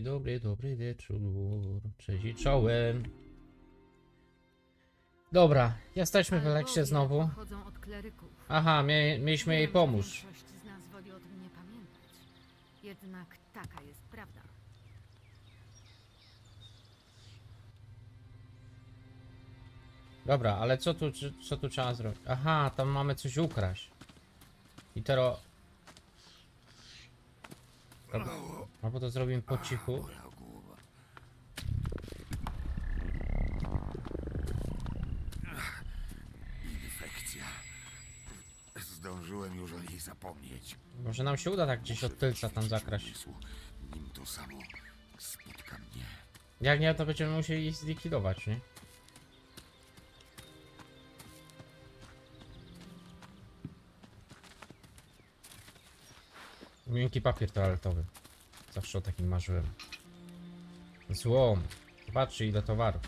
Dobry wieczór. Cześć i czołem. Dobra, jesteśmy w Eleksie znowu. Aha, mieliśmy jej pomóc. Jednak taka jest prawda. Dobra, ale co tu trzeba zrobić? Aha, tam mamy coś ukraść. I teraz... Albo to zrobimy po cichu. Infekcja. Zdążyłem już o niej zapomnieć. Może nam się uda tak gdzieś od tylca tam zakraść. Nim to samo spotka mnie. Jak nie, to będziemy musieli ich zlikwidować, nie? Miękki papier toaletowy. Zawsze o takim marzyłem. Złom. Zobaczcie ile towaru.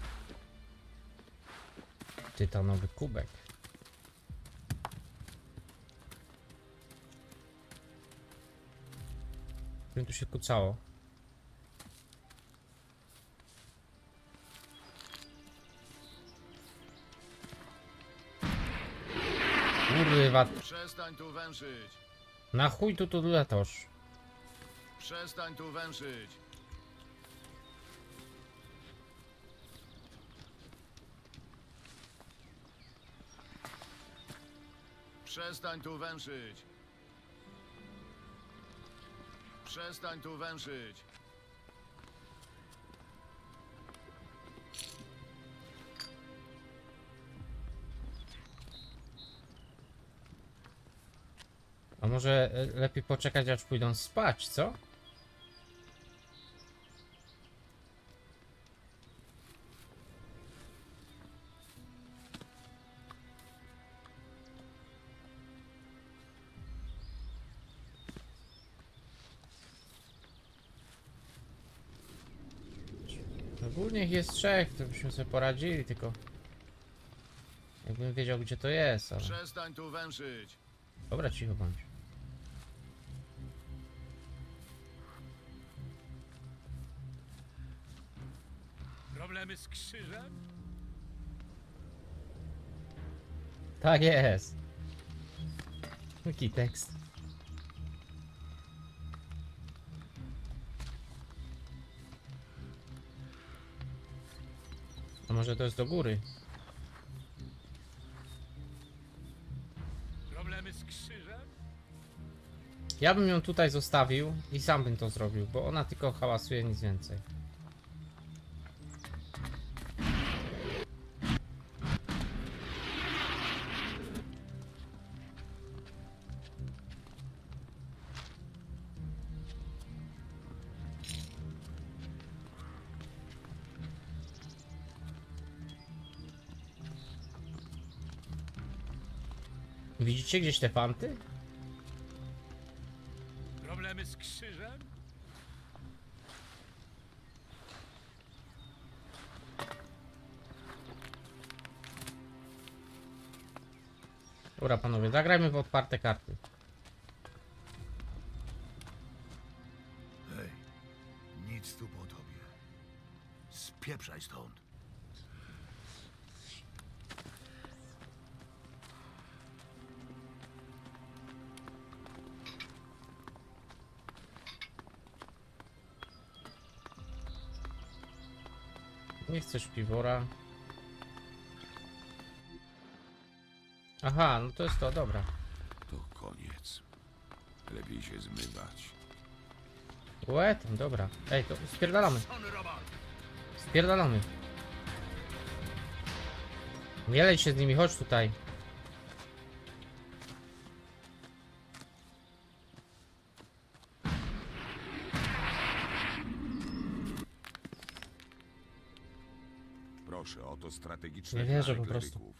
Tytanowy kubek. Tu się kucało. Kurwa. Przestań tu węszyć. Na chuj tu latasz. Przestań tu węszyć. Przestań tu węszyć. Przestań tu węszyć. A może lepiej poczekać, aż pójdą spać, co? Ogólnie ich jest trzech, to byśmy sobie poradzili, tylko... Jakbym wiedział, gdzie to jest, ale... Przestań tu węszyć! Dobra, cicho bądź. Problemy z krzyżem? Tak jest. Taki tekst. A może to jest do góry? Problemy z krzyżem? Ja bym ją tutaj zostawił i sam bym to zrobił, bo ona tylko hałasuje, nic więcej. Widzicie gdzieś te fanty? Problemy z krzyżem? Dobra panowie, zagrajmy w odparte karty. Hej, nic tu po tobie. Spieprzaj stąd. Nie chcesz piwora. Aha, no to jest to, dobra. To koniec. Lepiej się zmywać. Łe, tam, dobra. Ej, to spierdalamy. Spierdalamy. Nie lej się z nimi, chodź tutaj. Nie wierzę po prostu.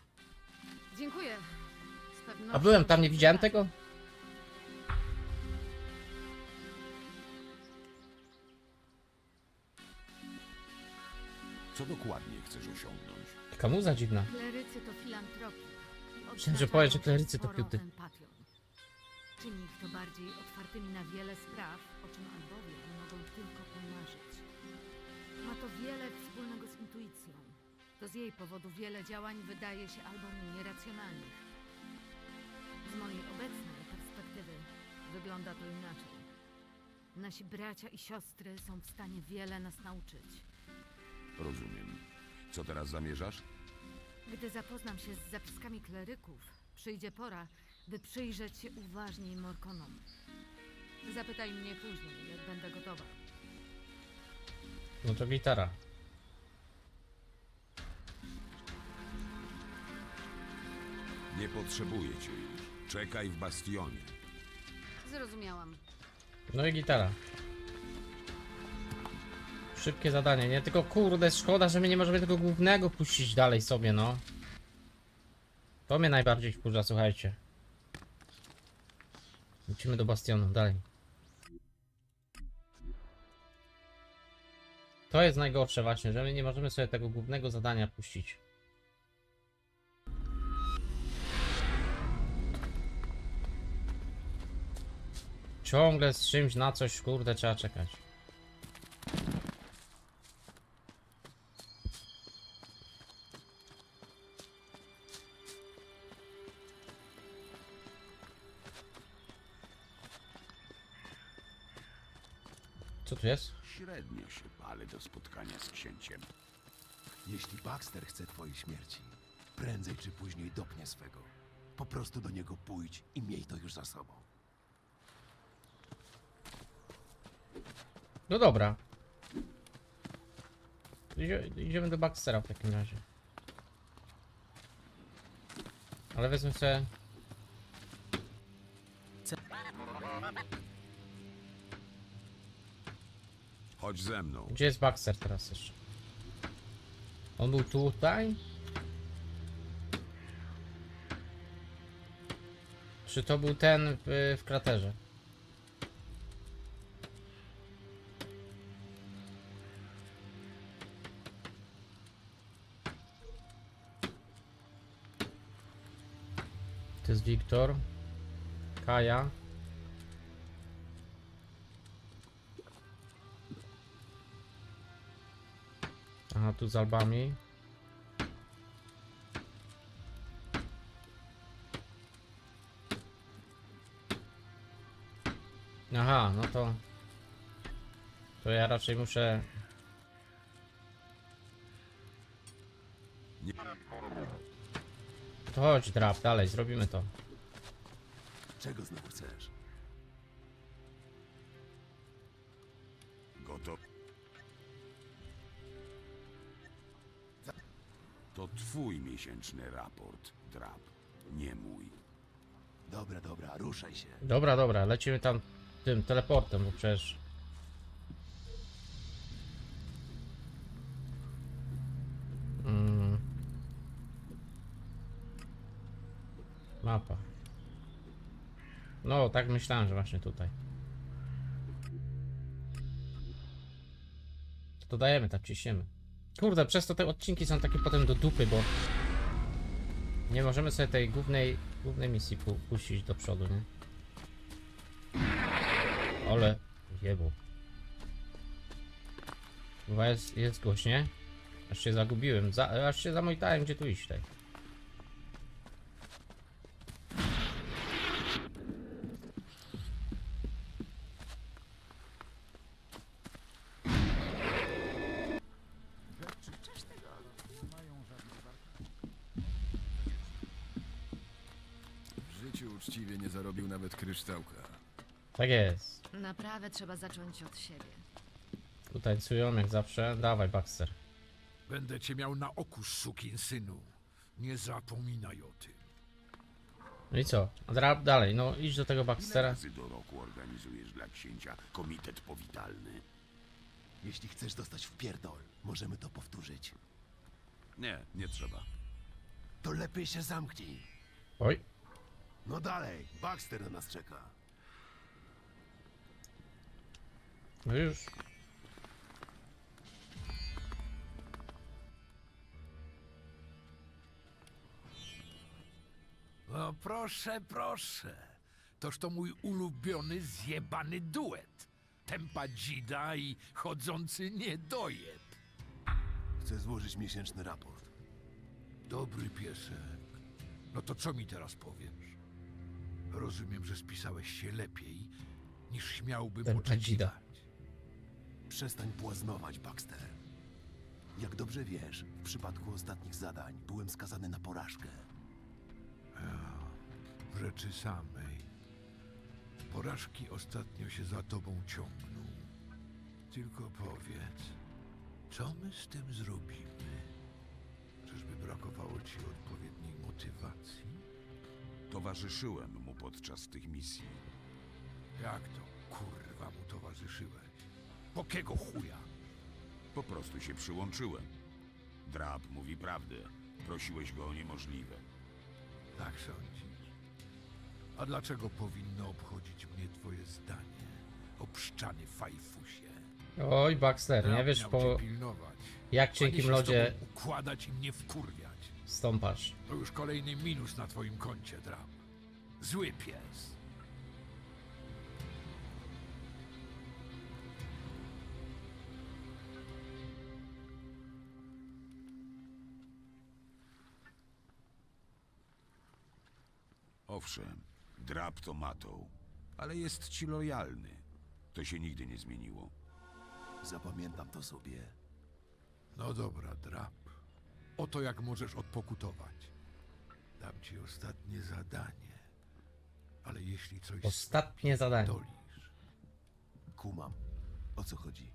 Dziękuję. A byłem tam, nie widziałem tego? Co dokładnie chcesz osiągnąć? Taka muza dziwna. Klerycy to filantropi. Myślałem, że powiesz, że klerycy to piuty. Czyni ich to bardziej otwartymi na wiele spraw, o czym albowie mogą tylko pomarzyć. Ma to wiele wspólnego z intuicją. To z jej powodu wiele działań wydaje się albo mi nieracjonalnych. Z mojej obecnej perspektywy wygląda to inaczej. Nasi bracia i siostry są w stanie wiele nas nauczyć. Rozumiem. Co teraz zamierzasz? Gdy zapoznam się z zapiskami kleryków, przyjdzie pora, by przyjrzeć się uważniej Morkonom. Zapytaj mnie później, jak będę gotowa. No to gitara. Nie potrzebuję cię już. Czekaj w bastionie. Zrozumiałam. No i gitara. Szybkie zadanie, nie? Tylko kurde, szkoda, że my nie możemy tego głównego puścić dalej sobie, no. To mnie najbardziej wkurza, słuchajcie. Lecimy do bastionu, dalej. To jest najgorsze właśnie, że my nie możemy sobie tego głównego zadania puścić. Ciągle z czymś na coś, kurde, trzeba czekać. Co tu jest? Średnio się palę do spotkania z księciem. Jeśli Baxter chce twojej śmierci, prędzej czy później dopnie swego. Po prostu do niego pójdź i miej to już za sobą. No dobra. Idziemy do Baxtera w takim razie. Ale wezmę sobie... Chodź ze mną. Gdzie jest Baxter teraz jeszcze? On był tutaj? Czy to był ten w kraterze? To jest Wiktor, Kaja. Aha, tu z albami. Aha, no to... To ja raczej muszę... To chodź, drap, dalej, zrobimy to. Czego znowu chcesz? Gotow. To twój miesięczny raport, drap, nie mój. Dobra, dobra, ruszaj się. Dobra, dobra, lecimy tam tym teleportem, bo przecież... Mapa. No, tak myślałem, że właśnie tutaj. To dajemy, tak ciśniemy. Kurde, przez to te odcinki są takie potem do dupy, bo nie możemy sobie tej głównej misji puścić do przodu, nie? Ale jebu. Chyba jest głośnie. Aż się zagubiłem, aż się zamojtałem, gdzie tu iść tutaj. Kryształka. Tak jest. Naprawę trzeba zacząć od siebie. Utańcują jak zawsze. Dawaj, Baxter. Będę cię miał na oku, sukinsynu. Nie zapominaj o tym. No i co? Drap dalej. No idź do tego Baxtera. Ile razy do roku organizujesz dla księcia komitet powitalny? Jeśli chcesz dostać w pierdol, możemy to powtórzyć. Nie, nie trzeba. To lepiej się zamknij. Oj. No dalej, Baxter na nas czeka. No już. No proszę, proszę. Toż to mój ulubiony, zjebany duet. Tempa dzida i chodzący niedojeb. Chcę złożyć miesięczny raport. Dobry piesek. No to co mi teraz powiesz? Rozumiem, że spisałeś się lepiej, niż śmiałbym oczekiwać. Przestań błaznować, Baxter. Jak dobrze wiesz, w przypadku ostatnich zadań byłem skazany na porażkę. W rzeczy samej. Porażki ostatnio się za tobą ciągną. Tylko powiedz, co my z tym zrobimy? Czyżby brakowało ci odpowiedniej motywacji? Towarzyszyłem mu podczas tych misji. Jak to, kurwa, mu towarzyszyłeś? Po kiego chuja? Po prostu się przyłączyłem. Drab mówi prawdę. Prosiłeś go o niemożliwe. Tak sądzisz? A dlaczego powinno obchodzić mnie twoje zdanie o pszczany fajfusie? Oj, Baxter, nie wiesz jak cienkim lodzie układać i mnie wkurwiać. Stąpasz. To już kolejny minus na twoim koncie, Drab. Zły pies. Owszem, Drab to matą, ale jest ci lojalny. To się nigdy nie zmieniło. Zapamiętam to sobie. No dobra, Drab. Oto jak możesz odpokutować. Dam ci ostatnie zadanie. Ale jeśli coś... Ostatnie zadanie. Dolisz. Kumam. O co chodzi?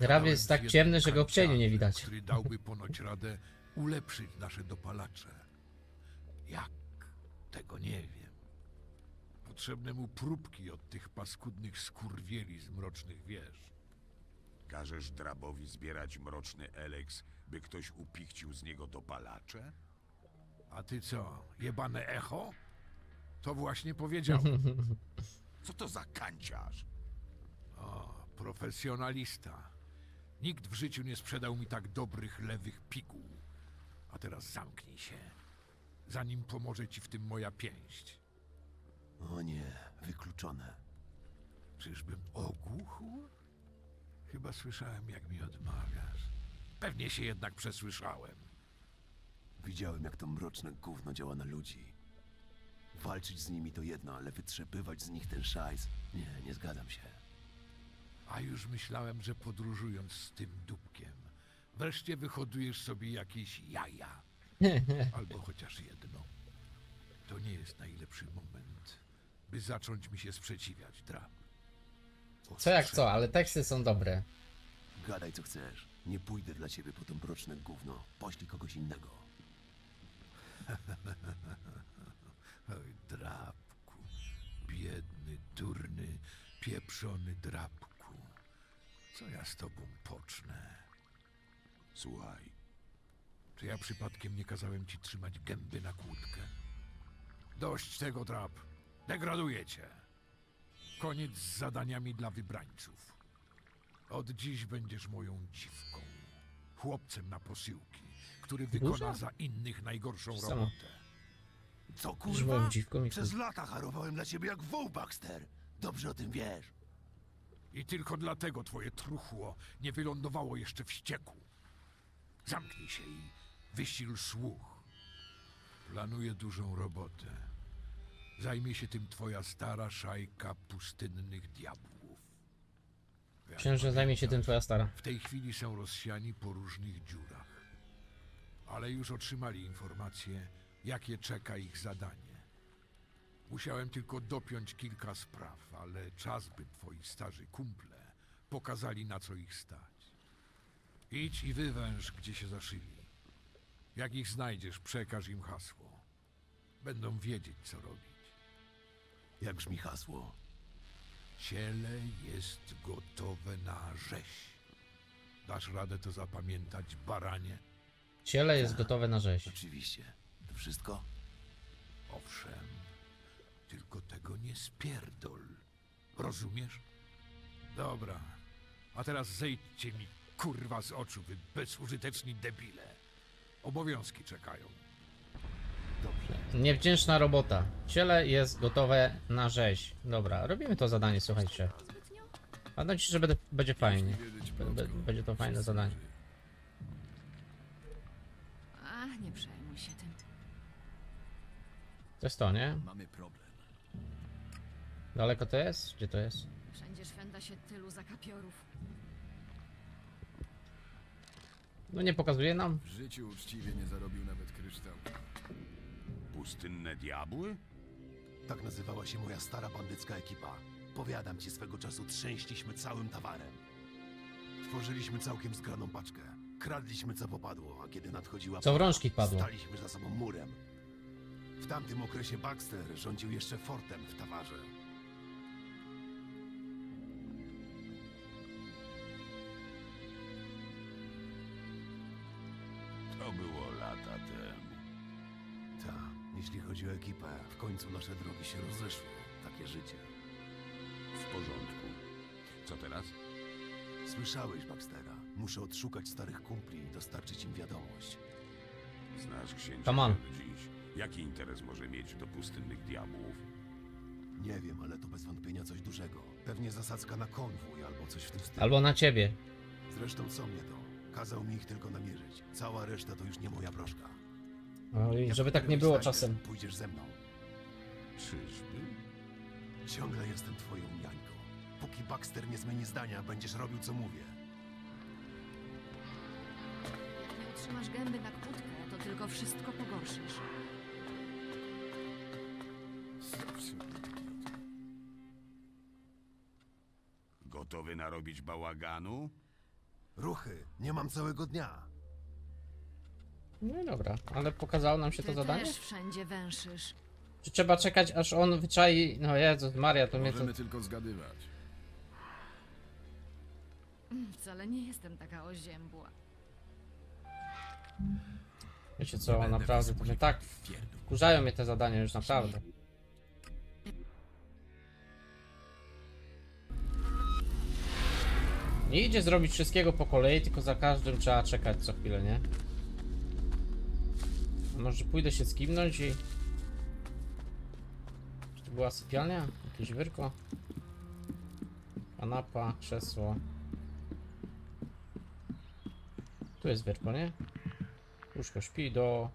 Drab jest tak ciemny, że go w cieniu nie widać. Który dałby ponoć radę ulepszyć nasze dopalacze. Jak? Tego nie wiem. Potrzebne mu próbki od tych paskudnych skurwieli z Mrocznych Wież. Każesz Drabowi zbierać mroczny Elex, by ktoś upichcił z niego dopalacze? A ty co, jebane echo? To właśnie powiedziałem. Co to za kanciarz? O, profesjonalista. Nikt w życiu nie sprzedał mi tak dobrych lewych piguł. A teraz zamknij się. Zanim pomoże ci w tym moja pięść. O nie, wykluczone. Czyżbym ogłuchł? Chyba słyszałem, jak mi odmawiasz. Pewnie się jednak przesłyszałem. Widziałem, jak to mroczne gówno działa na ludzi. Walczyć z nimi to jedno, ale wytrzepywać z nich ten szajs... Nie, nie zgadzam się. A już myślałem, że podróżując z tym dupkiem, wreszcie wyhodujesz sobie jakieś jaja. Albo chociaż jedno. To nie jest najlepszy moment, by zacząć mi się sprzeciwiać, Drab. Co jak co, ale teksty są dobre. Gadaj co chcesz. Nie pójdę dla ciebie po to mroczne gówno. Poślij kogoś innego. Oj, Drabku. Biedny, durny, pieprzony Drabku. Co ja z tobą pocznę? Słuchaj. Czy ja przypadkiem nie kazałem ci trzymać gęby na kłódkę? Dość tego, Drab. Degraduję cię. Koniec z zadaniami dla wybrańców. Od dziś będziesz moją dziwką. Chłopcem na posiłki, który wykona za innych najgorszą robotę. Co kurwa? Przez lata harowałem dla ciebie jak woł, Baxter. Dobrze o tym wiesz. I tylko dlatego twoje truchło nie wylądowało jeszcze w ścieku. Zamknij się i wysil słuch. Planuję dużą robotę. Zajmie się tym twoja stara szajka pustynnych diabłów. Księże, zajmie się tym twoja stara. W tej chwili są rozsiani po różnych dziurach. Ale już otrzymali informacje, jakie czeka ich zadanie. Musiałem tylko dopiąć kilka spraw, ale czas, by twoi starzy kumple pokazali, na co ich stać. Idź i wywęż, gdzie się zaszyli. Jak ich znajdziesz, przekaż im hasło. Będą wiedzieć, co robić. Jak brzmi hasło? Ciele jest gotowe na rzeź. Dasz radę to zapamiętać, baranie? Ciele jest gotowe na rzeź. Oczywiście. To wszystko? Owszem. Tylko tego nie spierdol. Rozumiesz? Dobra. A teraz zejdźcie mi, kurwa, z oczu, wy bezużyteczni debile. Obowiązki czekają. Dobrze. Niewdzięczna robota. Ciele jest gotowe na rzeź. Dobra, robimy to zadanie, słuchajcie. Mam nadzieję, że będzie fajnie. Będzie to fajne zadanie. Nie przejmuj się tym. To jest to, nie? Mamy problem. Daleko to jest? Gdzie to jest? Wszędzie szwenda się tylu zakapiorów. No nie pokazuje nam. W życiu uczciwie nie zarobił nawet kryształ. Pustynne Diabły? Tak nazywała się moja stara bandycka ekipa. Powiadam ci, swego czasu trzęśliśmy całym Tawarem. Tworzyliśmy całkiem zgraną paczkę. Kradliśmy co popadło, a kiedy nadchodziła co wrążki padło, staliśmy za sobą murem. W tamtym okresie Baxter rządził jeszcze fortem w Tawarze. To było lata temu. Ta, jeśli chodzi o ekipę, w końcu nasze drogi się rozeszły. Takie życie. W porządku. Co teraz? Słyszałeś Baxtera. Muszę odszukać starych kumpli i dostarczyć im wiadomość. Znasz księcia do dziś. Jaki interes może mieć do pustynnych diabłów? Nie wiem, ale to bez wątpienia coś dużego. Pewnie zasadzka na konwój albo coś w tym stylu. Albo na ciebie. Zresztą co mnie to? Kazał mi ich tylko namierzyć. Cała reszta to już nie moja broszka. No i żeby tak nie było czasem. Pójdziesz ze mną. Czyżby? Ciągle jestem twoją niańką. Póki Baxter nie zmieni zdania, będziesz robił co mówię. Jak nie utrzymasz gęby na kłódkę, to tylko wszystko pogorszysz. Gotowy narobić bałaganu? Ruchy, nie mam całego dnia. No i dobra, ale pokazało nam się to zadanie? Też wszędzie węszysz. Czy trzeba czekać, aż on wyczai... No Jezus Maria, to mnie to... Możemy tylko zgadywać. Wcale nie jestem taka oziębła. Wiecie co, naprawdę, to mnie tak wkurzają mnie te zadania już naprawdę. Nie idzie zrobić wszystkiego po kolei, tylko za każdym trzeba czekać co chwilę, nie? Może pójdę się skimnąć i... Czy to była sypialnia? Jakieś wyrko? Kanapa, krzesło. Tu jest wyrko, nie? Łóżko śpi do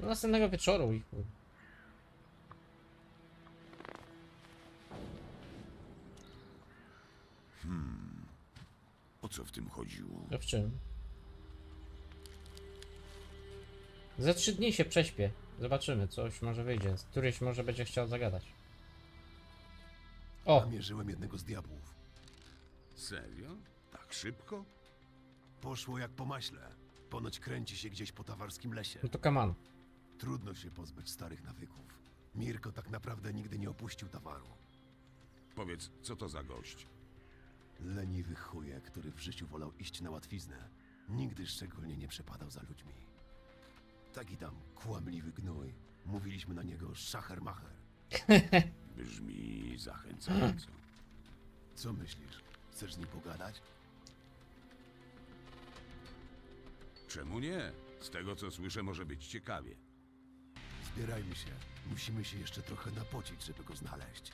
następnego wieczoru i chuj. O co w tym chodziło? A w czym? Za 3 dni się prześpię. Zobaczymy, coś może wyjdzie. Któryś może będzie chciał zagadać. O! Namierzyłem jednego z diabłów. Serio? Tak szybko? Poszło jak po maśle. Ponoć kręci się gdzieś po tawarskim lesie. No to kaman. Trudno się pozbyć starych nawyków. Mirko tak naprawdę nigdy nie opuścił Tawaru. Powiedz, co to za gość? Leniwy chuje, który w życiu wolał iść na łatwiznę. Nigdy szczególnie nie przepadał za ludźmi. Taki tam kłamliwy gnój. Mówiliśmy na niego szachermacher. Brzmi zachęcająco. Co myślisz? Chcesz z nim pogadać? Czemu nie? Z tego co słyszę może być ciekawie. Zbierajmy się. Musimy się jeszcze trochę napocić, żeby go znaleźć.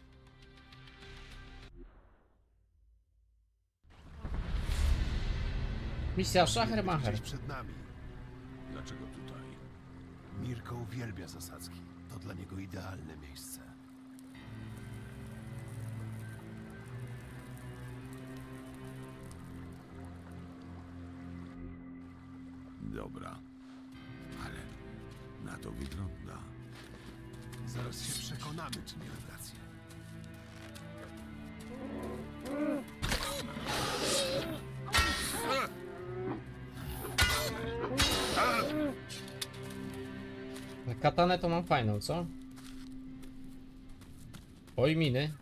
Misja Schachermacher. Przed nami. Dlaczego tutaj? Mirko uwielbia zasadzki. To dla niego idealne miejsce. Dobra. Ale na to wygląda. Zaraz się przekonamy, czy miałem rację. Katanę to mam fajną, co? Oj, miny.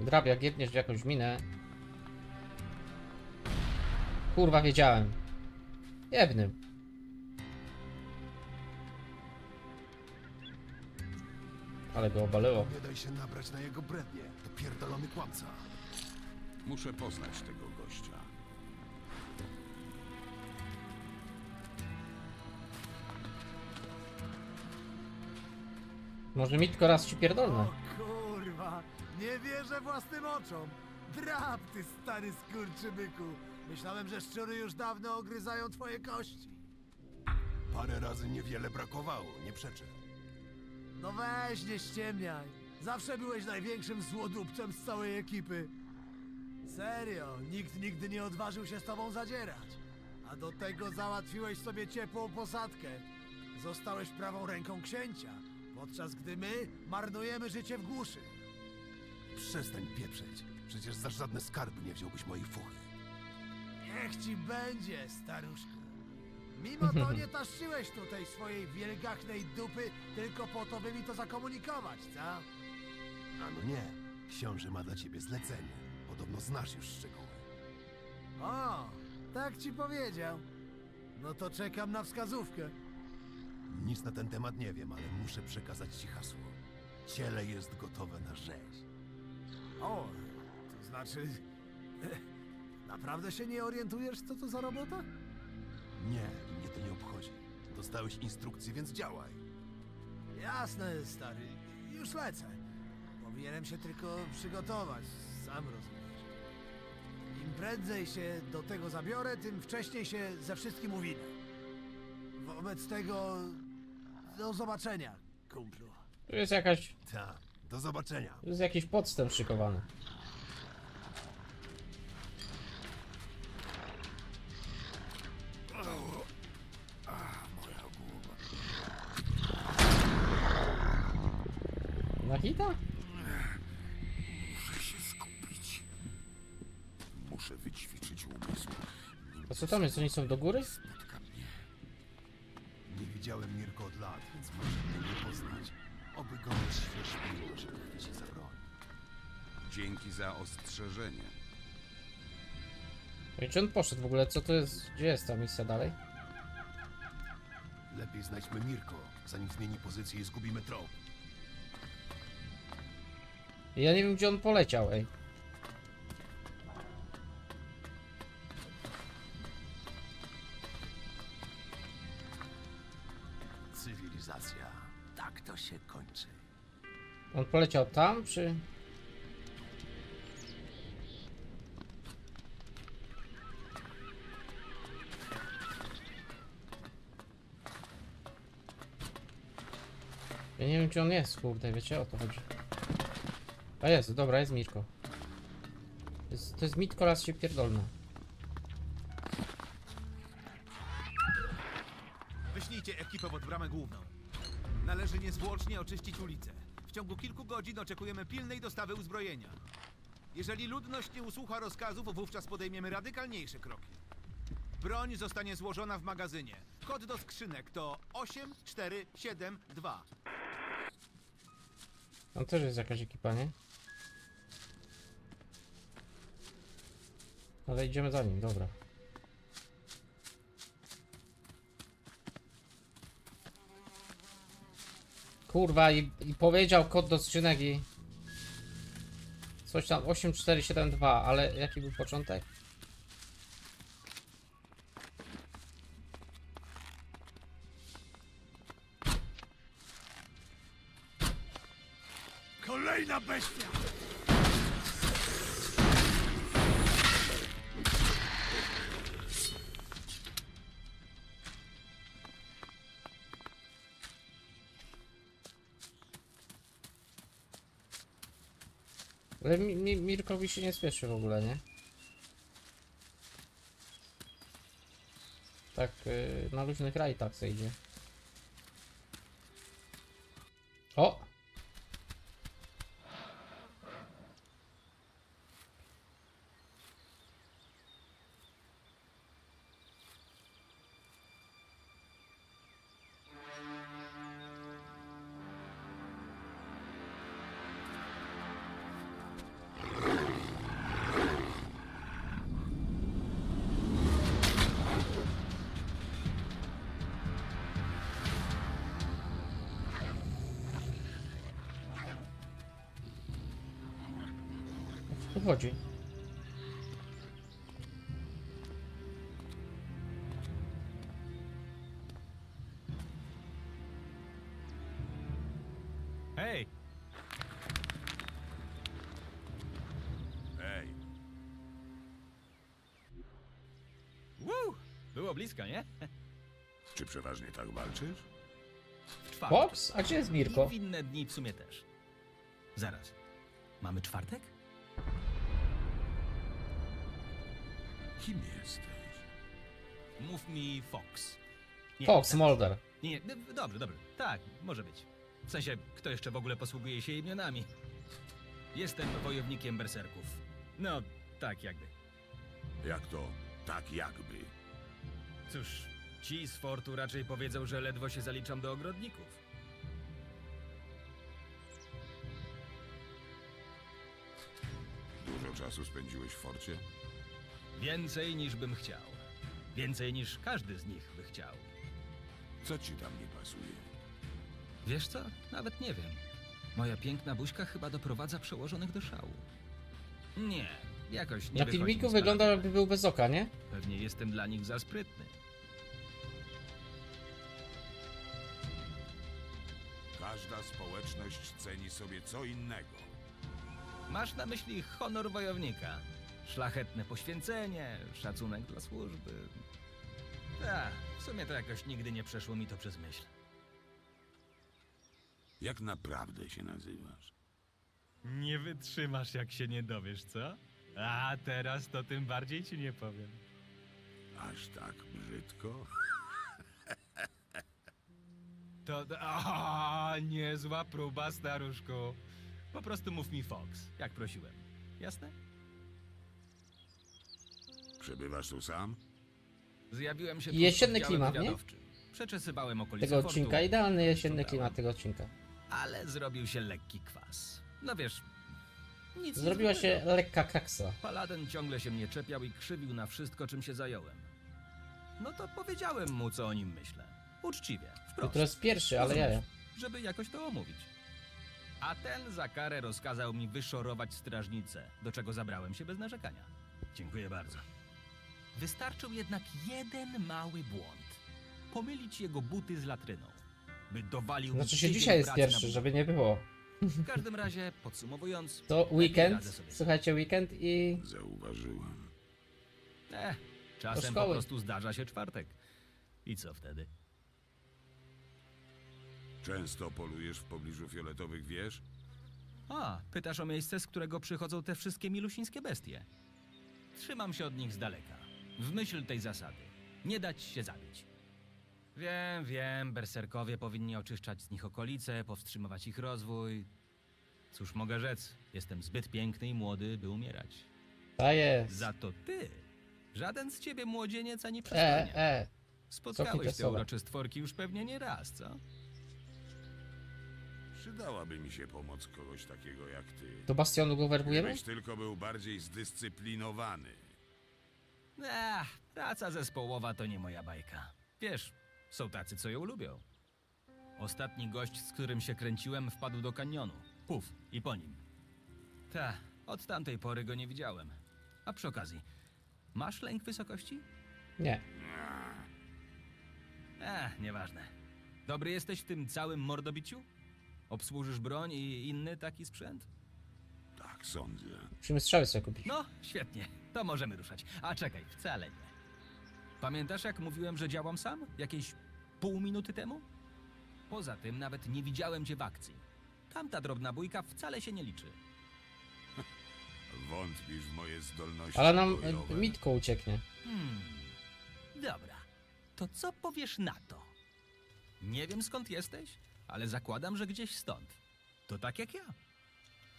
Drab, jak jedniesz w jakąś minę. Kurwa, wiedziałem. Jebnym. Ale go obaleło. Nie daj się nabrać na jego brednie. To pierdolony kłamca. Muszę poznać tego gościa. Może mi tylko raz ci pierdolnę. O kurwa, nie wierzę własnym oczom. Drab, ty stary skurczybyku. Myślałem, że szczury już dawno ogryzają twoje kości. Parę razy niewiele brakowało, nie przeczę. No weź, nie ściemniaj. Zawsze byłeś największym złodupcem z całej ekipy. Serio, nikt nigdy nie odważył się z tobą zadzierać. A do tego załatwiłeś sobie ciepłą posadkę. Zostałeś prawą ręką księcia, podczas gdy my marnujemy życie w głuszy. Przestań pieprzeć. Przecież za żadne skarby nie wziąłbyś mojej fuchy. Niech ci będzie, staruszku. Mimo to nie taszczyłeś tutaj swojej wielgachnej dupy tylko po to, by mi to zakomunikować, co? Ano nie. Książę ma dla ciebie zlecenie. Podobno znasz już szczegóły. O, tak ci powiedział. No to czekam na wskazówkę. Nic na ten temat nie wiem, ale muszę przekazać ci hasło. Ciele jest gotowe na rzeź. O, to znaczy... Naprawdę się nie orientujesz, co to za robota? Nie, mnie to nie obchodzi. Dostałeś instrukcję, więc działaj. Jasne, stary. Już lecę. Powinienem się tylko przygotować. Sam rozumiesz. Im prędzej się do tego zabiorę, tym wcześniej się ze wszystkim uwinę. Wobec tego... Do zobaczenia, kumplu. Tu jest jakaś... Ta, do zobaczenia. Tu jest jakiś podstęp szykowany. Hita? Muszę się skupić. Muszę wyćwiczyć umysł. A co tam jest? Oni są do góry? Spotka mnie. Nie widziałem Mirko od lat, więc może mnie nie poznać. Oby go odświeżyło, żeby chwycić za broń. Dzięki za ostrzeżenie. I czy on poszedł w ogóle? Co to jest? Gdzie jest ta misja dalej? Lepiej znajdźmy Mirko, zanim zmieni pozycję i zgubimy trop. Ja nie wiem, gdzie on poleciał, ej. Cywilizacja. Tak to się kończy. On poleciał tam, czy... Ja nie wiem, gdzie on jest, kurde, wiecie, o to chodzi. A jest, dobra, jest Mirko. To jest Mitko, raz się pierdolna. Wyślijcie ekipę pod bramę główną. Należy niezwłocznie oczyścić ulicę. W ciągu kilku godzin oczekujemy pilnej dostawy uzbrojenia. Jeżeli ludność nie usłucha rozkazów, wówczas podejmiemy radykalniejsze kroki. Broń zostanie złożona w magazynie. Kod do skrzynek to 8472. Tam też jest jakaś ekipa, nie? Ale idziemy za nim, dobra. Kurwa, i powiedział kod do skrzynek i... Coś tam, 8472, ale jaki był początek? Kolejna bestia! Ale Mirkowi się nie spieszy w ogóle, nie? Tak, na różnych rajtach zejdzie. O! Chodzi. Hej! Hej! Było blisko, nie? Czy przeważnie tak walczysz? Fox? A gdzie jest Mirko? I inne dni w sumie też. Zaraz. Mamy czwartek? Kim jesteś? Mów mi Fox. Nie, Fox, tak. Mulder. Nie, dobrze, dobrze. Tak, może być. W sensie, kto jeszcze w ogóle posługuje się imionami? Jestem wojownikiem berserków. No, tak jakby. Jak to? Tak jakby? Cóż, ci z fortu raczej powiedzą, że ledwo się zaliczam do ogrodników. Dużo czasu spędziłeś w forcie? Więcej niż bym chciał. Więcej niż każdy z nich by chciał. Co ci tam nie pasuje? Wiesz co? Nawet nie wiem. Moja piękna buźka chyba doprowadza przełożonych do szału. Nie, jakoś nie. Na filmiku wygląda, jakby był bez oka, nie? Pewnie jestem dla nich za sprytny. Każda społeczność ceni sobie co innego. Masz na myśli honor wojownika. Szlachetne poświęcenie, szacunek dla służby. Tak, w sumie to jakoś nigdy nie przeszło mi to przez myśl. Jak naprawdę się nazywasz? Nie wytrzymasz, jak się nie dowiesz, co? A teraz to tym bardziej ci nie powiem. Aż tak brzydko? To... O, niezła próba, staruszku. Po prostu mów mi Fox, jak prosiłem. Jasne? Przebywasz tu sam? Zjawiłem się... Jesienny klimat, nie? Przeczesywałem okolice tego odcinka. Fortu. Idealny jesienny klimat tego odcinka. Ale zrobił się lekki kwas. No wiesz, nic. Zrobiła się lekka kaksa. Paladen ciągle się mnie czepiał i krzywił na wszystko, czym się zająłem. No to powiedziałem mu, co o nim myślę. Uczciwie, wprost. To jest pierwszy, ale ja. Żeby jakoś to omówić. A ten za karę rozkazał mi wyszorować strażnicę, do czego zabrałem się bez narzekania. Dziękuję bardzo. Wystarczył jednak jeden mały błąd. Pomylić jego buty z latryną. By dowalił... Znaczy się dzisiaj jest pierwszy, żeby nie było. W każdym razie, podsumowując... To weekend, słuchajcie, weekend i... Zauważyłem. Czasem po prostu zdarza się czwartek. I co wtedy? Często polujesz w pobliżu fioletowych wież? A, pytasz o miejsce, z którego przychodzą te wszystkie milusińskie bestie. Trzymam się od nich z daleka. W myśl tej zasady. Nie dać się zabić. Wiem, berserkowie powinni oczyszczać z nich okolice, powstrzymywać ich rozwój. Cóż mogę rzec, jestem zbyt piękny i młody, by umierać. A jest. Za to ty, żaden z ciebie młodzieniec ani przestanie. Spotkałeś te urocze stworki już pewnie nie raz, co? Przydałaby mi się pomoc kogoś takiego jak ty. Do Bastionu go werbujemy? Gdybyś tylko był bardziej zdyscyplinowany. Praca zespołowa to nie moja bajka. Wiesz, są tacy, co ją lubią. Ostatni gość, z którym się kręciłem, wpadł do kanionu. Puf, i po nim. Od tamtej pory go nie widziałem. A przy okazji, masz lęk wysokości? Nie. Nieważne. Dobry jesteś w tym całym mordobiciu? Obsłużysz broń i inny taki sprzęt? Tak, sądzę. Musimy strzały sobie kupić. No, świetnie. To możemy ruszać. A czekaj, wcale nie. Pamiętasz, jak mówiłem, że działam sam? Jakieś pół minuty temu? Poza tym nawet nie widziałem cię w akcji. Tamta drobna bójka wcale się nie liczy. Wątpisz w moje zdolności. Ale nam Mitko ucieknie. Dobra. To co powiesz na to? Nie wiem, skąd jesteś, ale zakładam, że gdzieś stąd. To tak jak ja.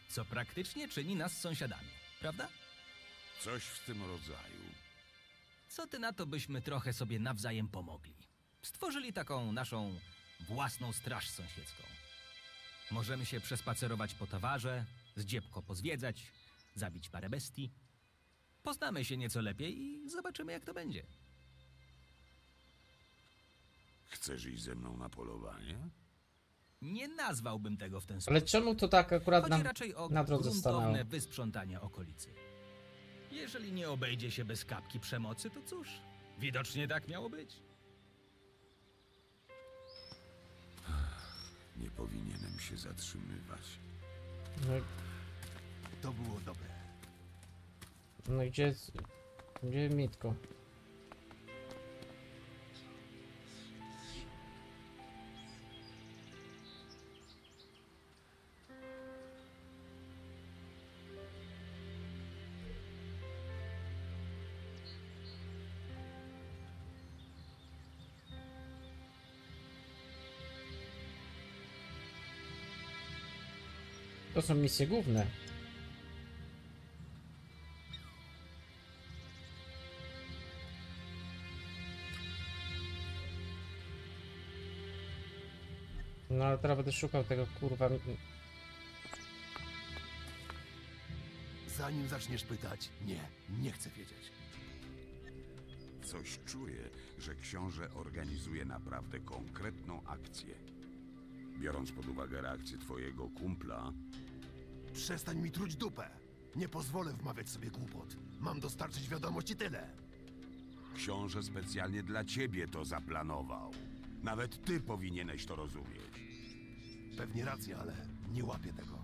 Co praktycznie czyni nas sąsiadami, prawda? Coś w tym rodzaju. Co ty na to, byśmy trochę sobie nawzajem pomogli? Stworzyli taką naszą własną straż sąsiedzką. Możemy się przespacerować po Tawarze, zdziepko pozwiedzać, zabić parę bestii. Poznamy się nieco lepiej i zobaczymy, jak to będzie. Chcesz iść ze mną na polowanie? Nie nazwałbym tego w ten sposób. Ale czemu to tak akurat na drodze stanęło? Chodzi raczej o wysprzątanie okolicy. Jeżeli nie obejdzie się bez kapki przemocy, to cóż, widocznie tak miało być. Nie powinienem się zatrzymywać. To było dobre. No i gdzie jest Mitko? To są misje główne. No ale teraz będę szukał tego kurwa. Zanim zaczniesz pytać, nie chcę wiedzieć. Coś czuję, że książę organizuje naprawdę konkretną akcję. Biorąc pod uwagę reakcję twojego kumpla... Przestań mi truć dupę! Nie pozwolę wmawiać sobie głupot. Mam dostarczyć wiadomości tyle. Książę specjalnie dla ciebie to zaplanował. Nawet ty powinieneś to rozumieć. Pewnie racja, ale nie łapię tego.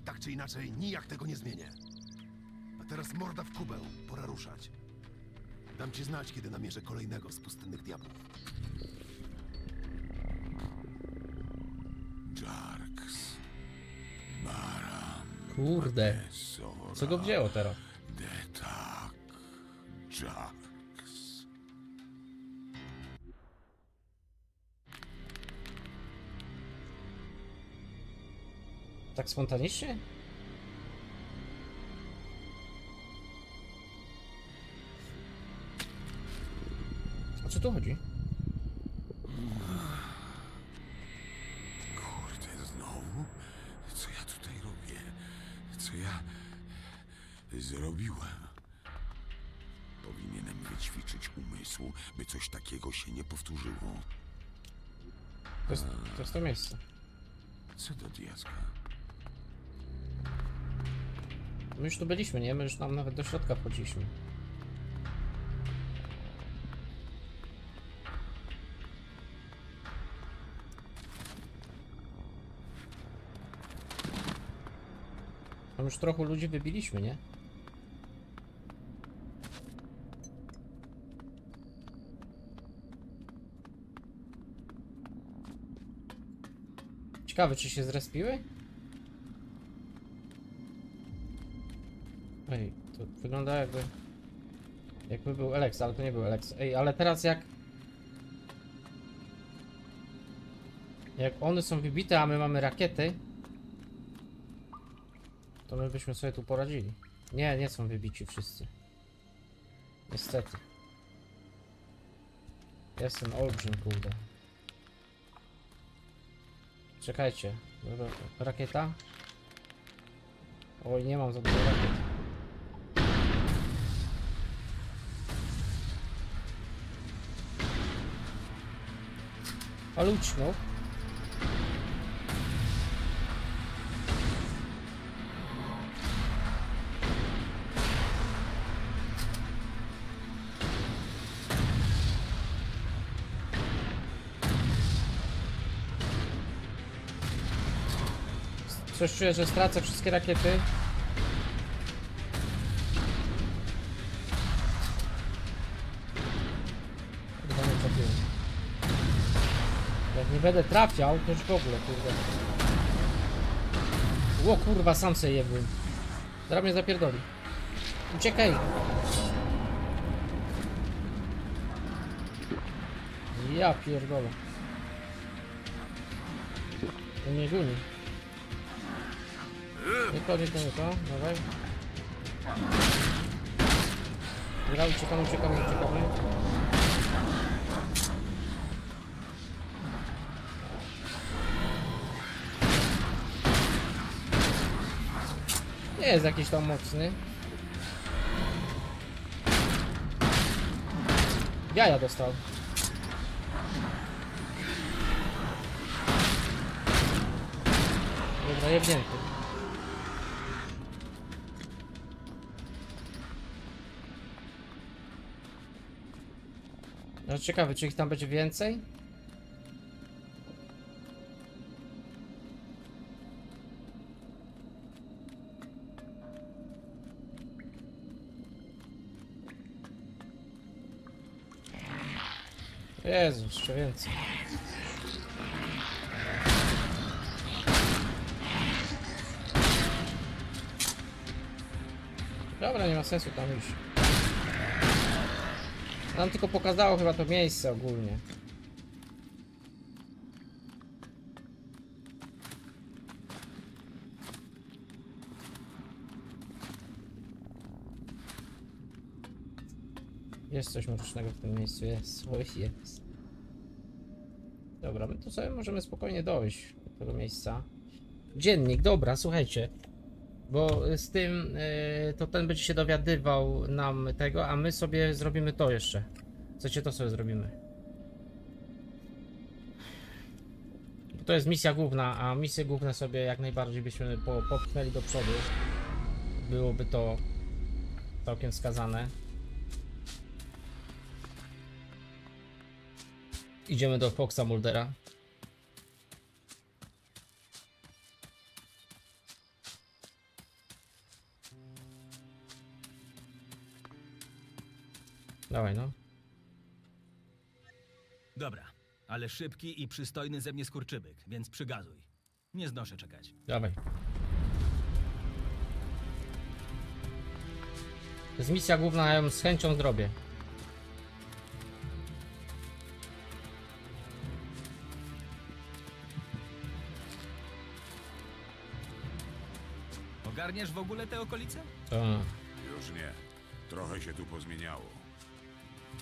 I tak czy inaczej nijak tego nie zmienię. A teraz morda w kubeł. Pora ruszać. Dam ci znać, kiedy namierzę kolejnego z pustynnych diabłów. Jarks. Baram. Kurde. Co go wzięło teraz? Detak. Jarks. Tak spontanicznie? O co tu chodzi? Kurde, znowu? Co ja tutaj robię? Co ja zrobiłem? Powinienem wyćwiczyć umysł, by coś takiego się nie powtórzyło. To jest to miejsce. Co do diaska? My już tu byliśmy, nie? My już tam nawet do środka wchodziliśmy. Tam już trochę ludzi wybiliśmy, nie? Ciekawe, czy się zrespiły? Ej, to wygląda jakby był Elex, ale to nie był Elex. Ej, ale teraz jak one są wybite, a my mamy rakiety, to my byśmy sobie tu poradzili. Nie są wybici wszyscy. Niestety. Jest ten olbrzym, kurde. Czekajcie. Rakieta? Oj, nie mam za dużo rakiet. Ale ucznął. Coś czuję, że stracę wszystkie rakiety. Chyba nie trafiłem. Jak nie będę trafiał, to już w ogóle, kurde. Ło, kurwa, sam sobie jebłem. Zaraz mnie zapierdoli. Uciekaj! Ja pierdolę. To nie guni. Nie to. Dawaj. Dobra, uciekamy. Nie jest jakiś tam mocny. Jaja dostał. Dobra, jebnięty. No ciekawe, czy ich tam będzie więcej? Jezu, jeszcze więcej. Dobra, nie ma sensu tam iść. Nam tylko pokazało chyba to miejsce ogólnie. Jest coś mrocznego w tym miejscu, jest. Oj, jest. Dobra, my tu sobie możemy spokojnie dojść do tego miejsca. Dziennik, dobra, słuchajcie. Bo z tym, to ten będzie się dowiadywał nam tego, a my sobie zrobimy to jeszcze. Chcecie, to sobie zrobimy. Bo to jest misja główna, a misje główne sobie jak najbardziej byśmy popchnęli do przodu. Byłoby to całkiem wskazane. Idziemy do Foxa Muldera. Dawaj, no. Dobra, ale szybki i przystojny ze mnie skurczybyk, więc przygazuj. Nie znoszę czekać. Dawaj. To jest misja główna, ja ją z chęcią zrobię. Ogarniesz w ogóle te okolice? Już nie. Trochę się tu pozmieniało.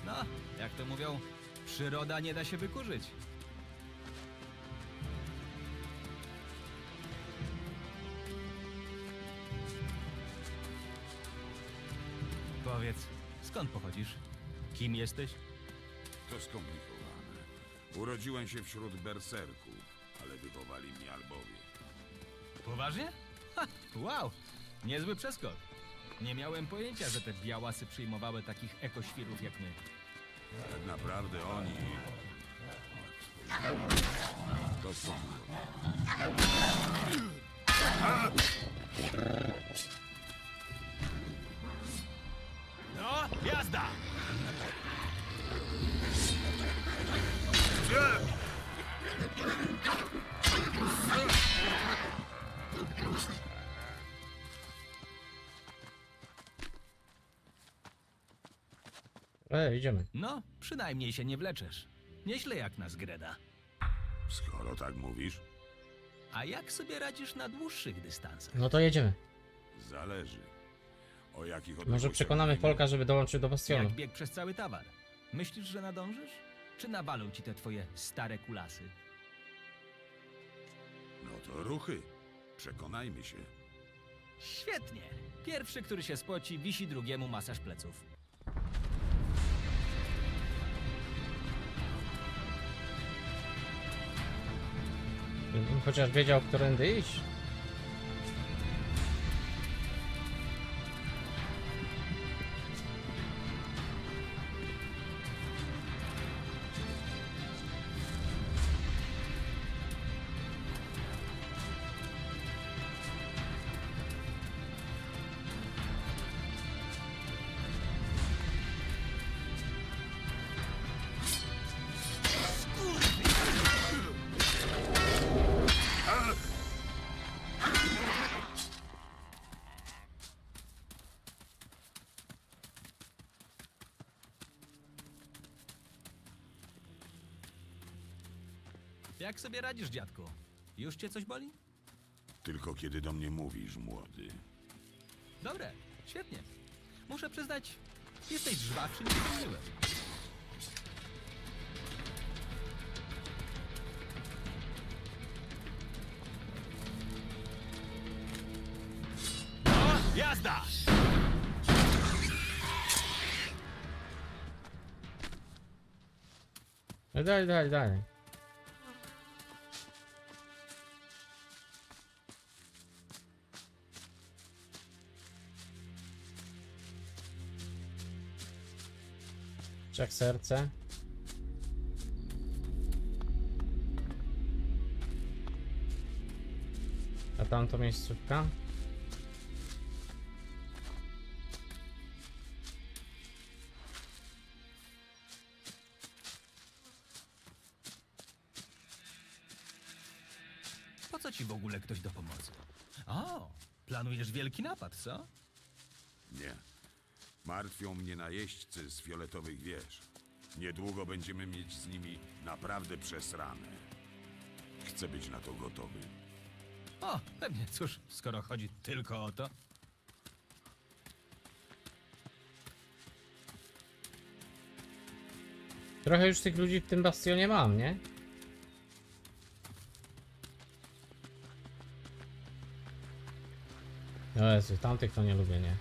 No, jak to mówią, przyroda nie da się wykurzyć. Powiedz, skąd pochodzisz? Kim jesteś? To skomplikowane. Urodziłem się wśród berserków, ale wychowali mnie albowie. Poważnie? Ha, wow, niezły przeskok. Nie miałem pojęcia, że te białasy przyjmowały takich ekoświrów jak my. Tak naprawdę oni... To są... No, jazda! Idziemy. No, przynajmniej się nie wleczesz. Nieźle jak nas Greda. Skoro tak mówisz. A jak sobie radzisz na dłuższych dystansach? No to jedziemy. Zależy. O jakich może przekonamy Polka, żeby dołączył do Bastionu. Jak bieg przez cały Tavar. Myślisz, że nadążysz? Czy nawalą ci te twoje stare kulasy? No to ruchy. Przekonajmy się. Świetnie. Pierwszy, który się spoci, wisi drugiemu masaż pleców. Bym chociaż wiedział, którędy iść. Jak sobie radzisz, dziadku? Już cię coś boli? Tylko kiedy do mnie mówisz, młody. Dobre, świetnie. Muszę przyznać, jesteś żwawszy niż sądziłem. No, jazda! Dalej. Jak serce. A tamto miejscówka. Po co ci w ogóle ktoś do pomocy? O, planujesz wielki napad, co? Nie. Martwią mnie najeźdźcy z fioletowych wież. Niedługo będziemy mieć z nimi naprawdę przesrane. Chcę być na to gotowy. O, pewnie, cóż, skoro chodzi tylko o to. Trochę już tych ludzi w tym bastionie mam, nie? No Jezu, tamtych to nie lubię, nie?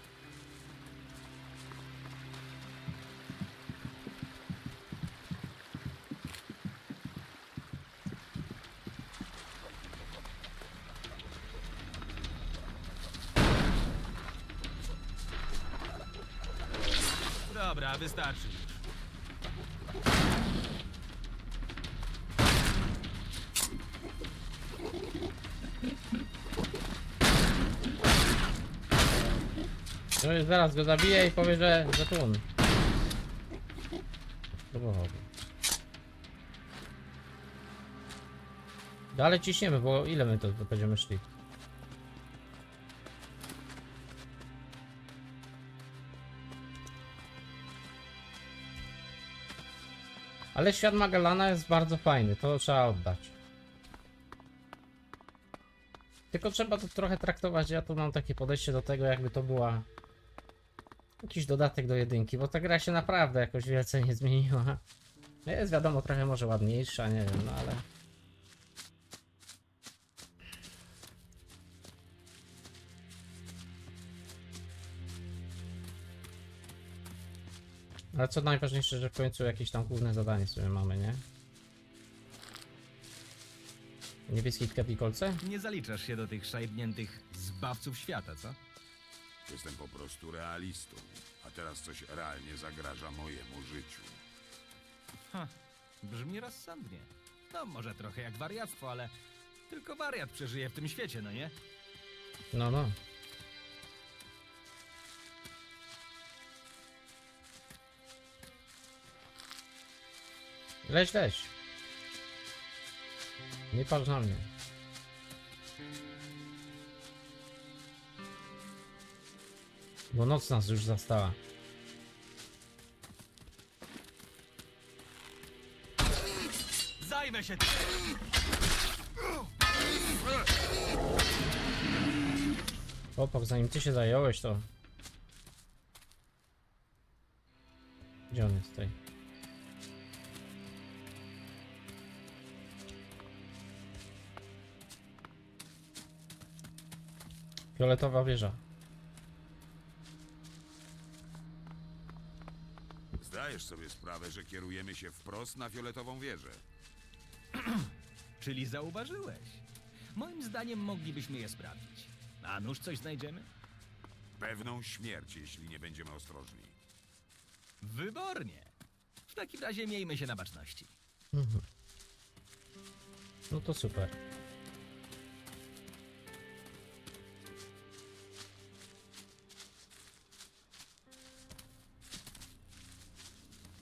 Dobra, wystarczy. Zaraz go zabiję i powie, że zatłum. Dalej ciśniemy, bo ile my to będziemy szli? Ale świat Magellana jest bardzo fajny, to trzeba oddać. Tylko trzeba to trochę traktować, ja tu mam takie podejście do tego, jakby to była jakiś dodatek do jedynki, bo ta gra się naprawdę jakoś wielce nie zmieniła. Jest wiadomo, trochę może ładniejsza, nie wiem, no ale... Ale co najważniejsze, że w końcu jakieś tam główne zadanie sobie mamy, nie? Niebieskie kapikolce? Nie zaliczasz się do tych szajbniętych zbawców świata, co? Jestem po prostu realistą, a teraz coś realnie zagraża mojemu życiu. Ha, brzmi rozsądnie. No może trochę jak wariactwo, ale tylko wariat przeżyje w tym świecie, no nie? No, no. Leś. Nie patrz na mnie. Bo noc nas już zastała. Zajmę się tym. Chłopak, zanim ty się zająłeś, to... Gdzie on jest tutaj? Fioletowa wieża. Zdajesz sobie sprawę, że kierujemy się wprost na fioletową wieżę. Czyli zauważyłeś. Moim zdaniem moglibyśmy je sprawdzić. A nuż coś znajdziemy? Pewną śmierć, jeśli nie będziemy ostrożni. Wybornie. W takim razie miejmy się na baczności. Mhm. No to super.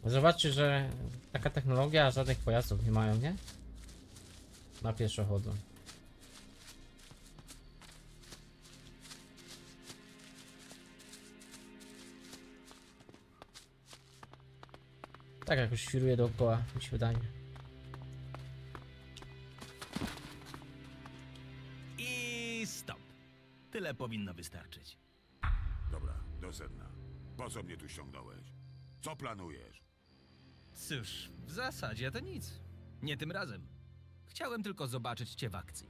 Zobaczcie, że taka technologia żadnych pojazdów nie mają, nie? Na pieszo chodzą. Tak jakoś świruje dookoła, mi się wydaje. I stop. Tyle powinno wystarczyć. Dobra, do sedna. Po co mnie tu ściągnąłeś? Co planujesz? Cóż, w zasadzie to nic. Nie tym razem. Chciałem tylko zobaczyć cię w akcji.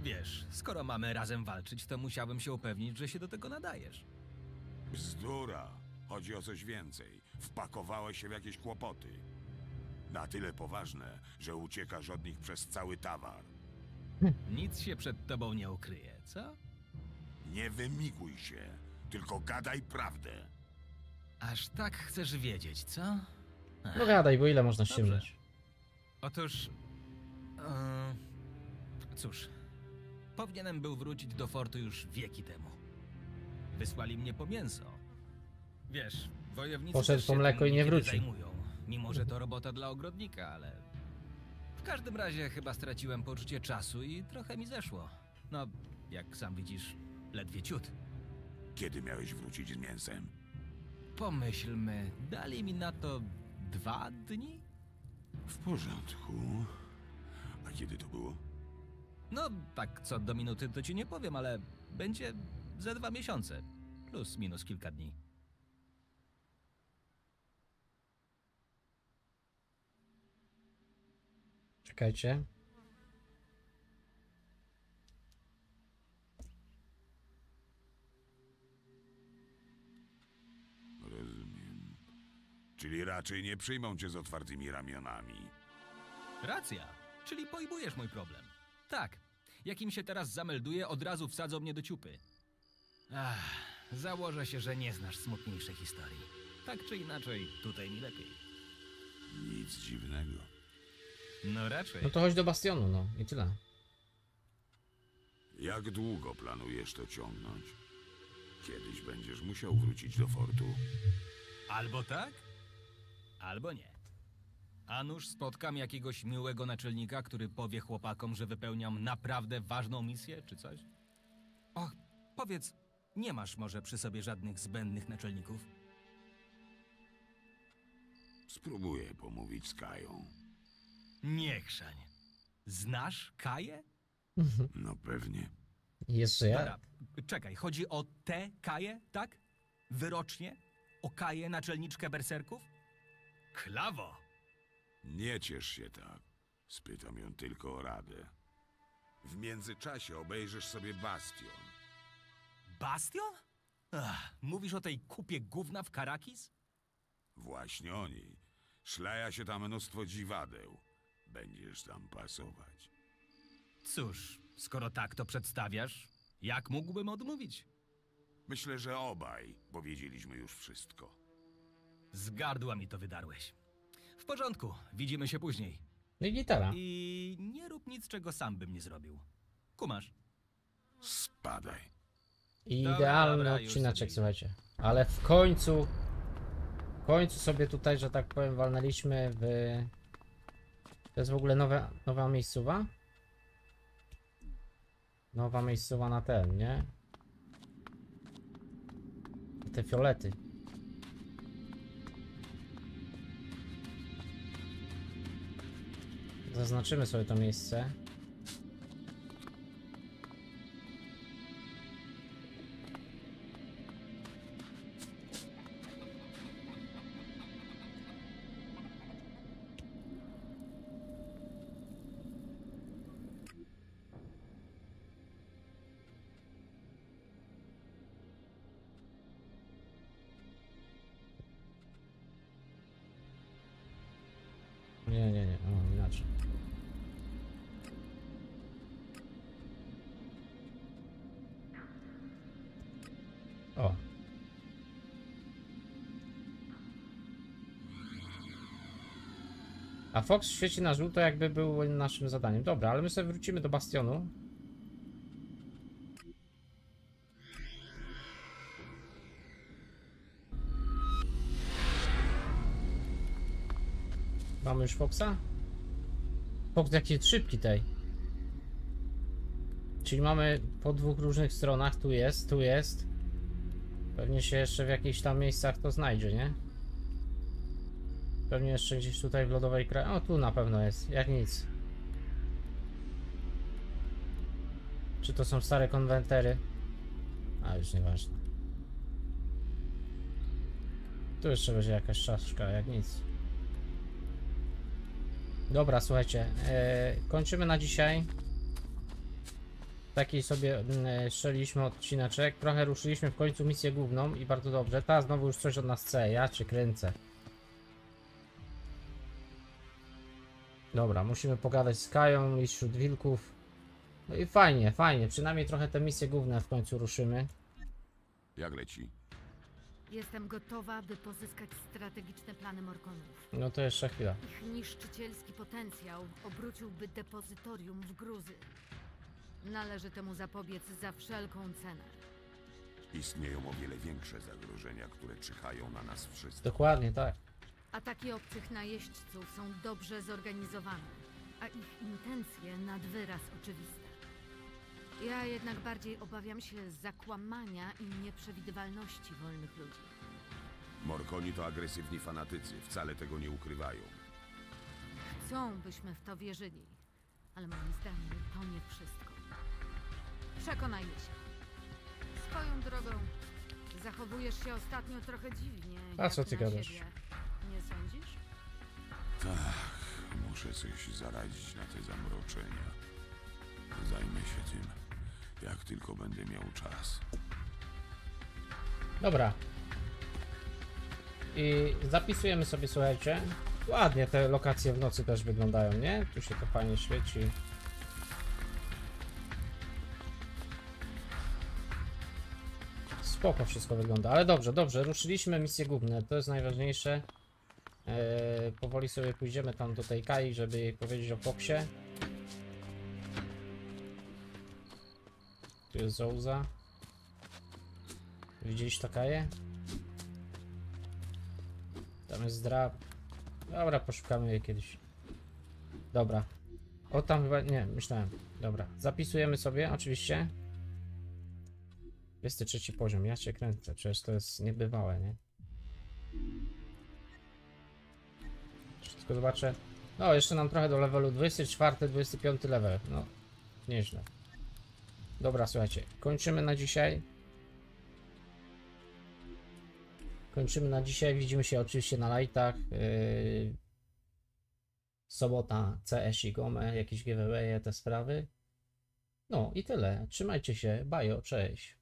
Wiesz, skoro mamy razem walczyć, to musiałem się upewnić, że się do tego nadajesz. Bzdura! Chodzi o coś więcej. Wpakowałeś się w jakieś kłopoty. Na tyle poważne, że uciekasz od nich przez cały Tavar. Nic się przed tobą nie ukryje, co? Nie wymiguj się, tylko gadaj prawdę. Aż tak chcesz wiedzieć, co? Ach, no gadaj, bo ile można ściemniać? Otóż... cóż... Powinienem był wrócić do fortu już wieki temu. Wysłali mnie po mięso. Wiesz, wojownicy poszedł po mleko i nie wrócił. Zajmują, mimo że to robota dla ogrodnika, ale... W każdym razie chyba straciłem poczucie czasu i trochę mi zeszło. No, jak sam widzisz, ledwie ciut. Kiedy miałeś wrócić z mięsem? Pomyślmy, dali mi na to 2 dni? W porządku. A kiedy to było? No, tak co do minuty to ci nie powiem, ale będzie za 2 miesiące. Plus minus kilka dni. Czekajcie. Rozumiem. Czyli raczej nie przyjmą cię z otwartymi ramionami. Racja. Czyli pojmujesz mój problem. Tak. Jakim się teraz zamelduję, od razu wsadzą mnie do ciupy. Ach, założę się, że nie znasz smutniejszej historii. Tak czy inaczej, tutaj mi lepiej. Nic dziwnego. No raczej. No to chodź do Bastionu, no i tyle. Jak długo planujesz to ciągnąć? Kiedyś będziesz musiał wrócić do fortu. Albo tak, albo nie. A nuż spotkam jakiegoś miłego naczelnika, który powie chłopakom, że wypełniam naprawdę ważną misję, czy coś? Och, powiedz, nie masz może przy sobie żadnych zbędnych naczelników? Spróbuję pomówić z Kają. Nie chrzań. Znasz Kaję? No pewnie. Jeszcze ja? Dobra, czekaj, chodzi o tę Kaję, tak? Wyrocznie? O Kaję, naczelniczkę berserków? Klawo! Nie ciesz się tak. Spytam ją tylko o radę. W międzyczasie obejrzysz sobie Bastion. Bastion? Ach, mówisz o tej kupie gówna w Karakis? Właśnie o niej. Szlaja się tam mnóstwo dziwadeł. Będziesz tam pasować. Cóż, skoro tak to przedstawiasz, jak mógłbym odmówić? Myślę, że obaj powiedzieliśmy już wszystko. Z gardła mi to wydarłeś. W porządku, widzimy się później. I gitara. I nie rób nic, czego sam bym nie zrobił. Kumasz. Spadaj. Idealny odcinaczek, słuchajcie. Ale w końcu sobie tutaj, że tak powiem, walnęliśmy w... To jest w ogóle nowa miejscowa? Nowa miejscowa na ten, nie? Te fiolety. Zaznaczymy sobie to miejsce. Nie, o, inaczej. O. A Fox świeci na żółto, jakby był naszym zadaniem. Dobra, ale my sobie wrócimy do Bastionu. Mamy już Foxa? Fox jaki jest szybki tej. Czyli mamy po dwóch różnych stronach, tu jest. Pewnie się jeszcze w jakichś tam miejscach to znajdzie, nie? Pewnie jeszcze gdzieś tutaj w lodowej krainie. O, tu na pewno jest, jak nic. Czy to są stare konwentery? A, już nieważne. Tu jeszcze będzie jakaś czaszka, jak nic. Dobra, słuchajcie, kończymy na dzisiaj. Taki sobie strzeliliśmy odcineczek. Trochę ruszyliśmy w końcu misję główną i bardzo dobrze. Ta znowu już coś od nas chce, ja cię kręcę. Dobra, musimy pogadać z Kają i wśród wilków. No i fajnie, fajnie, przynajmniej trochę te misje główne w końcu ruszymy. Jak leci? Jestem gotowa, by pozyskać strategiczne plany Morkonów. No to jeszcze chwila. Ich niszczycielski potencjał obróciłby depozytorium w gruzy. Należy temu zapobiec za wszelką cenę. Istnieją o wiele większe zagrożenia, które czyhają na nas wszystkich. Dokładnie, tak. Ataki obcych najeźdźców są dobrze zorganizowane, a ich intencje nad wyraz oczywiste. Ja jednak bardziej obawiam się zakłamania i nieprzewidywalności wolnych ludzi. Morkoni to agresywni fanatycy, wcale tego nie ukrywają. Chcą, byśmy w to wierzyli, ale moim zdaniem to nie wszystko. Przekonajmy się. Swoją drogą, zachowujesz się ostatnio trochę dziwnie. A co ty gadasz? Nie sądzisz? Tak, muszę. muszę coś zaradzić na te zamroczenia. Zajmę się tym, jak tylko będę miał czas. Dobra. I zapisujemy sobie, słuchajcie. Ładnie te lokacje w nocy też wyglądają, nie? Tu się to fajnie świeci. Spoko wszystko wygląda, ale dobrze, dobrze, ruszyliśmy misje główne, to jest najważniejsze. Powoli sobie pójdziemy tam do tej Kai, żeby jej powiedzieć o Foxie. Tu jest Zouza. Widzieliś to Kaję? Tam jest drab. Dobra, poszukamy jej kiedyś. Dobra. O tam chyba, nie, myślałem. Dobra, zapisujemy sobie oczywiście. 23 poziom, ja cię kręcę, przecież to jest niebywałe, nie? Wszystko zobaczę. No, jeszcze nam trochę do levelu 24, 25 level, no, nieźle. Dobra, słuchajcie, kończymy na dzisiaj. Kończymy na dzisiaj, widzimy się oczywiście na lightach. Sobota, CS i Gome, jakieś giveaway'e, te sprawy. No i tyle, trzymajcie się, bajo, cześć.